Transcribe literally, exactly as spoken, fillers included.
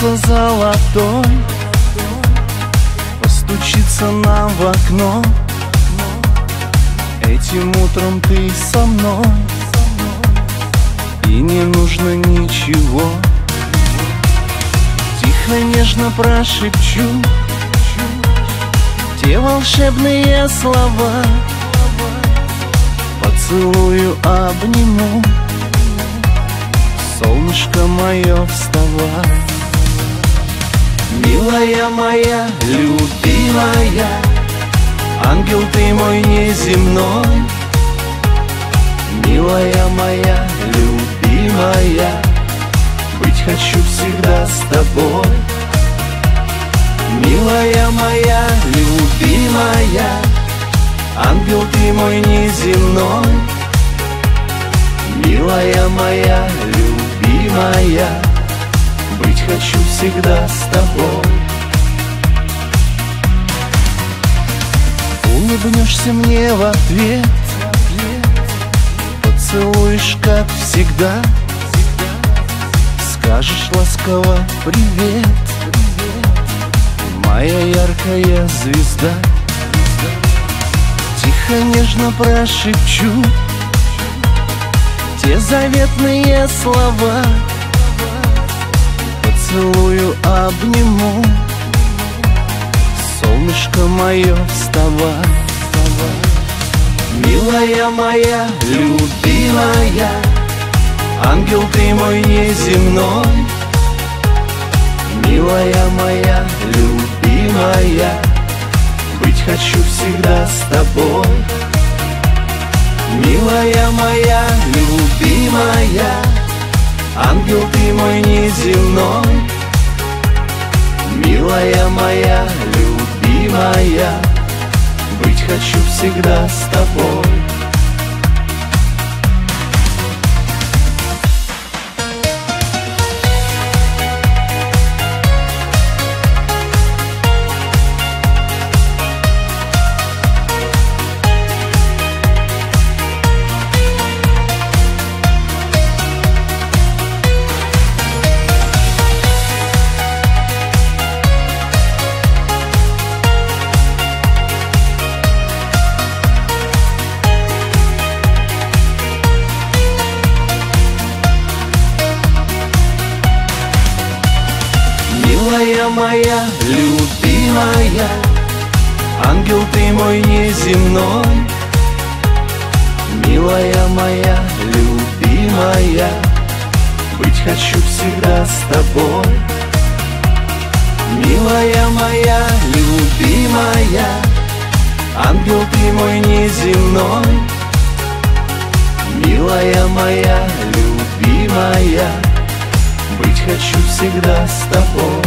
солнце золотой постучится нам в окно. Этим утром ты со мной, и не нужно ничего. Тихо, нежно прошепчу те волшебные слова, поцелую, обниму. Солнышко мое, вставай. Милая моя, любимая, ангел ты мой неземной. Милая моя, любимая, быть хочу всегда с тобой. Милая моя, любимая, ангел ты мой неземной. Милая моя, любимая, быть хочу всегда с тобой. Улыбнешься мне в ответ, поцелуешь, как всегда, скажешь ласково привет, моя яркая звезда. Тихо, нежно прошепчу те заветные слова, поцелую, обниму. Солнышко мое, вставай. Милая моя, любимая, ангел ты мой неземной. Милая моя, любимая, быть хочу всегда с тобой. Милая моя, любимая, ангел ты мой неземной. Милая моя, любимая, быть хочу всегда с тобой. Милая моя, любимая, ангел ты мой неземной. Милая моя, любимая, быть хочу всегда с тобой. Милая моя, любимая, ангел ты мой неземной. Милая моя, любимая, быть хочу всегда с тобой.